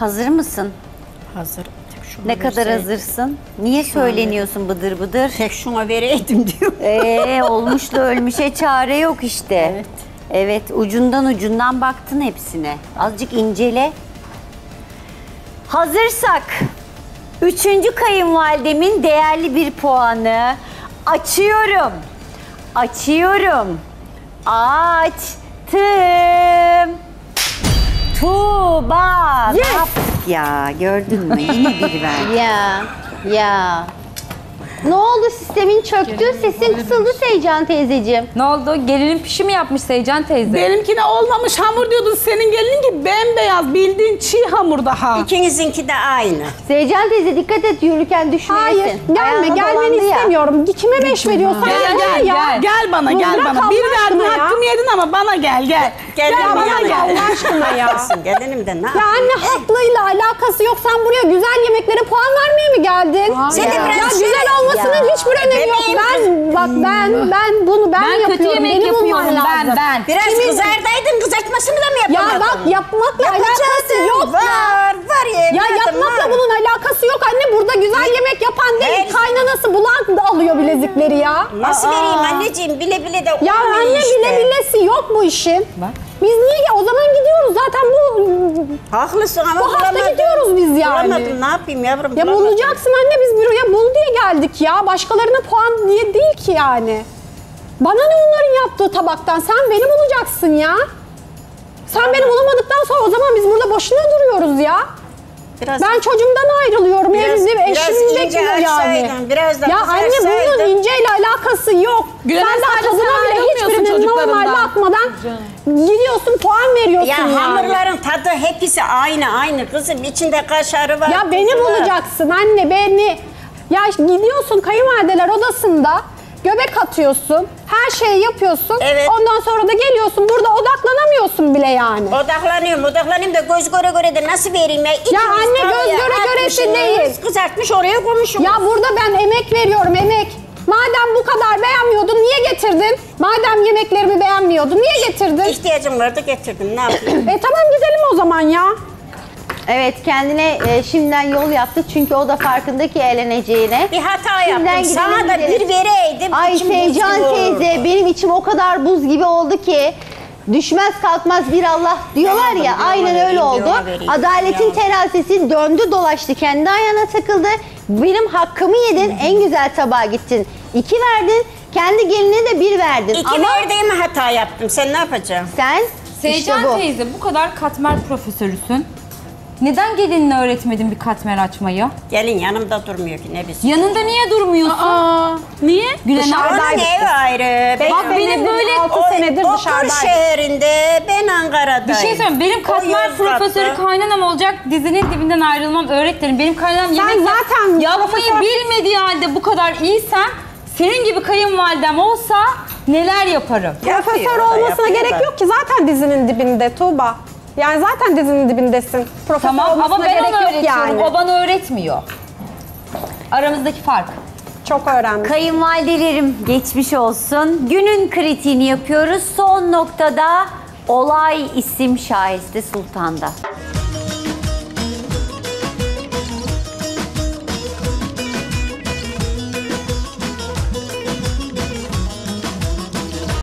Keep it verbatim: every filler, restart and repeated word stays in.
Hazır mısın? Hazırım. Ne kadar verseydim. Hazırsın? Niye şuna söyleniyorsun verir. Bıdır bıdır? Tek şuna vereydim diyor. Eee olmuş da ölmüşe çare yok işte. Evet. Evet, ucundan ucundan baktın hepsine. Azıcık incele. Hazırsak üçüncü kayınvalidemin değerli bir puanı açıyorum. Açıyorum. Açtım. Tuğba. Yes. Ya gördün mü? Yine bir ver. Ya. Ya. Ne oldu? Sistemin çöktü, gelinim sesin kısıldı Seycan teyzeciğim. Ne oldu? Gelinin pişi mi yapmış Seycan teyze? Benimkine olmamış hamur diyordun. Senin gelinin gibi bembeyaz, bildiğin çiğ hamur daha. İkinizinki de aynı. Seycan teyze dikkat et yürürken düşmeyesin. Hayır, gelme, gelmeni istemiyorum. Kime beş veriyorsan gel, gel, gel. Gel bana, gel Muzrak bana. Bir verdin, hakkımı yedin ama bana gel, gel. Gel, gel bana, bana gel. Allah aşkına ya. Gelinim de ne yapayım? Ya anne haklıyla alakası yok. Sen buraya güzel yemeklere puan vermeye mi geldin? Sen de biraz güzel olma. Hiçbir önemi yok. Ben, bak ben, ben bunu ben, ben yapıyorum. Kötü yemek benim yapıyorum. Lazım. Ben, ben. Biraz kimin... kızardaydın, kızartmasını da mı yapamadın? Ya bak yapmakla yapacağız alakası yok. Var, var ya. Ya yapmakla var. Bunun alakası yok anne. Burada güzel yemek yapan değil, evet. Kaynanası bulan da alıyor bilezikleri ya. Nasıl Aa. vereyim anneciğim? Bile bile de olmuyor. Ya anne işte. Bile bilesi yok bu işin. Bak. Biz niye o zaman gidiyoruz zaten bu... Haklısın ama bu hafta bulamadım. Gidiyoruz biz yani. Bulamadım, ne yapayım yavrum? Ya bulamadım. Bulacaksın anne, biz büroya bul diye geldik ya. Başkalarına puan diye değil ki yani. Bana ne onların yaptığı tabaktan? Sen beni bulacaksın ya. Sen tamam. beni bulamadıktan sonra o zaman biz burada boşuna duruyoruz ya. Biraz, ben çocuğumdan ayrılıyorum. Evimde eşimi bekliyor yani. Biraz da ya anne bunun inceyle alakası yok. Gülen sen de adına bile hiçbirinin normal bakmadan gidiyorsun puan veriyorsun ya. Ya hamurların tadı hepsi aynı aynı kızım. İçinde kaşarı var. Ya beni bulacaksın var. Anne beni. Ya gidiyorsun kayınvalideler odasında. Göbek atıyorsun, her şeyi yapıyorsun, evet. Ondan sonra da geliyorsun, burada odaklanamıyorsun bile yani. Odaklanıyorum, odaklanayım da göz göre göre de nasıl vereyim ya? Ya anne göz ya, göre göresi değil. Kızartmış oraya koymuşum. Ya burada ben emek veriyorum, emek. Madem bu kadar beğenmiyordun, niye getirdin? Madem yemeklerimi beğenmiyordun, niye getirdin? İhtiyacım vardı, getirdim, ne yapayım? E tamam gidelim o zaman ya. Evet, kendine e, şimdiden yol yaptı çünkü o da farkındaki ki eğleneceğine. Bir hata yaptım, sana da bir vereydim. Ay Seycan teyze, benim içim o kadar buz gibi oldu ki düşmez kalkmaz bir Allah diyorlar ya, ya aynen vereyim, öyle oldu. Vereyim, adaletin terazisi döndü dolaştı, kendi ayağına takıldı. Benim hakkımı yedin, hmm. en güzel tabağa gittin. İki verdin, kendi geline de bir verdin. İki ama... verdiğimi hata yaptım, sen ne yapacaksın? Sen, Seycan işte bu. teyze bu kadar katmer profesörüsün. Neden gelinle öğretmedin bir katmer açmayı? Gelin yanımda durmuyor ki ne bilsin. Yanında niye durmuyorsun? Aa, niye? Dışarıdaydık. Bak benim, benim böyle altı senedir dışarıdaydık. Okur şehrinde, ben Ankara'dayım. Bir şey söyleyeyim, benim katmer profesörü kaynanam olacak, dizinin dibinden ayrılmam öğretmenim. Benim kaynanam yemek zaten yapmayı profesör... bilmediği halde bu kadar iyisen, senin gibi kayınvalidem olsa neler yaparım? Yapıyor, profesör olmasına gerek da. Yok ki zaten dizinin dibinde Tuğba. Yani zaten dizinin dibindesin. Profesör tamam ama ben onu öğretiyorum, yani. O bana öğretmiyor. Aramızdaki fark. Çok öğrendim. Kayınvalidelerim geçmiş olsun. Günün kritiğini yapıyoruz. Son noktada olay isim şahesi Sultan'da.